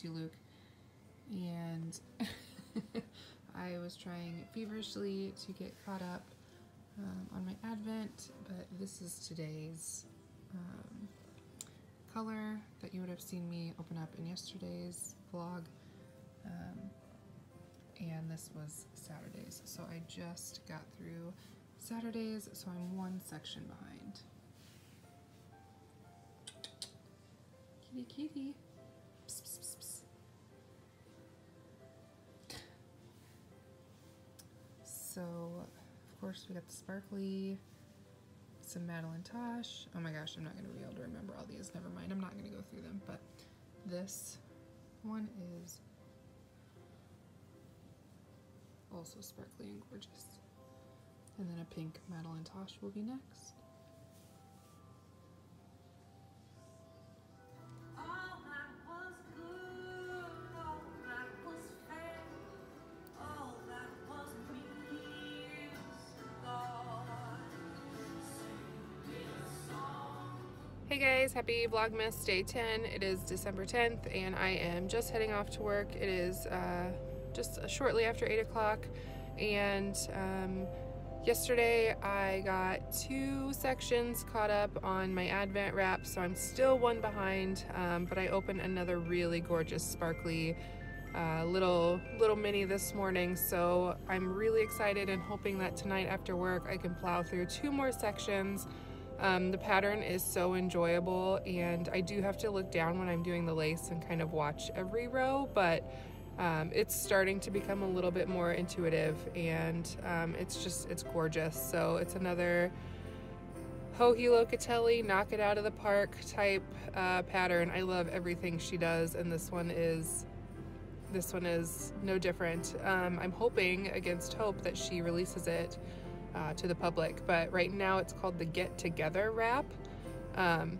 Crazy Luke, and I was trying feverishly to get caught up on my Advent, but this is today's color that you would have seen me open up in yesterday's vlog, and this was Saturday's, so I just got through Saturday's, so I'm one section behind. Kitty, kitty. Psst, psst, psst, psst. So, of course, we got the sparkly, some Madeline Tosh. Oh my gosh, I'm not going to be able to remember all these. Never mind, I'm not going to go through them. But this one is also sparkly and gorgeous. And then a pink Madeline Tosh will be next. Hey guys, happy Vlogmas day 10. It is December 10th and I am just heading off to work. It is just shortly after 8 o'clock, and yesterday I got two sections caught up on my Advent wrap, so I'm still one behind, but I opened another really gorgeous sparkly little mini this morning, so I'm really excited and hoping that tonight after work I can plow through two more sections. The pattern is so enjoyable, and I do have to look down when I'm doing the lace and kind of watch every row, but it's starting to become a little bit more intuitive, and it's gorgeous. So it's another Hohe Locatelli, knock it out of the park type pattern. I love everything she does, and this one is no different. I'm hoping against hope that she releases it to the public, but right now it's called the Get Together Wrap, and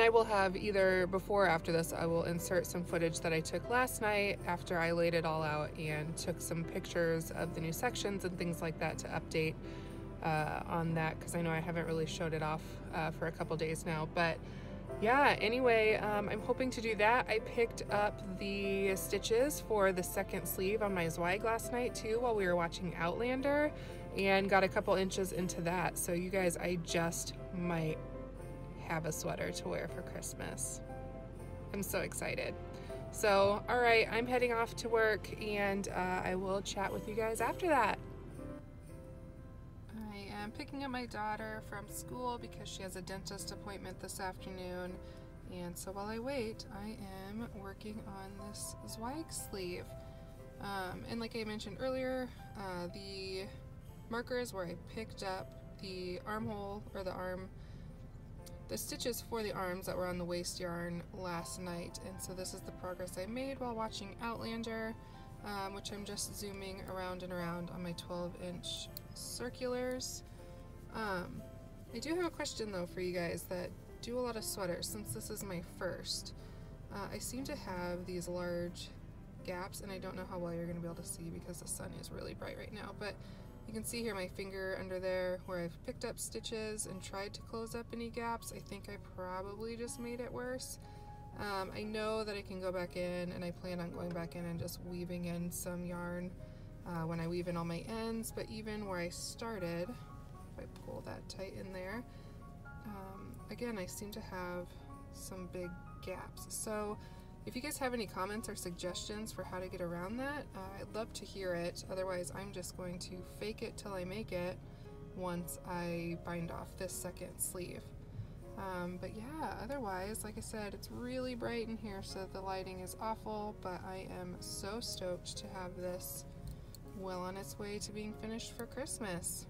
I will have either before or after this, I will insert some footage that I took last night after I laid it all out and took some pictures of the new sections and things like that to update on that, because I know I haven't really showed it off for a couple days now. But yeah, anyway, I'm hoping to do that. I picked up the stitches for the second sleeve on my Zweig last night too while we were watching Outlander, and got a couple inches into that. So you guys, I just might have a sweater to wear for Christmas. I'm so excited. So, all right, I'm heading off to work, and I will chat with you guys after that. I am picking up my daughter from school because she has a dentist appointment this afternoon. And so while I wait, I am working on this Zweig sleeve. And like I mentioned earlier, the markers where I picked up the armhole, or the stitches for the arms that were on the waist yarn last night. And so this is the progress I made while watching Outlander, which I'm just zooming around and around on my 12-inch circulars. I do have a question though for you guys that do a lot of sweaters, since this is my first. I seem to have these large gaps, and I don't know how well you're going to be able to see because the sun is really bright right now, but you can see here my finger under there where I've picked up stitches and tried to close up any gaps. I think I probably just made it worse. I know that I can go back in, and I plan on going back in and just weaving in some yarn when I weave in all my ends, but even where I started, if I pull that tight in there, again, I seem to have some big gaps. So if you guys have any comments or suggestions for how to get around that, I'd love to hear it. Otherwise, I'm just going to fake it till I make it once I bind off this second sleeve. But yeah, otherwise, like I said, it's really bright in here, so the lighting is awful, but I am so stoked to have this well on its way to being finished for Christmas.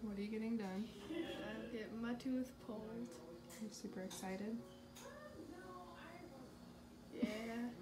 What are you getting done? I'm getting my tooth pulled. I'm super excited. Yeah.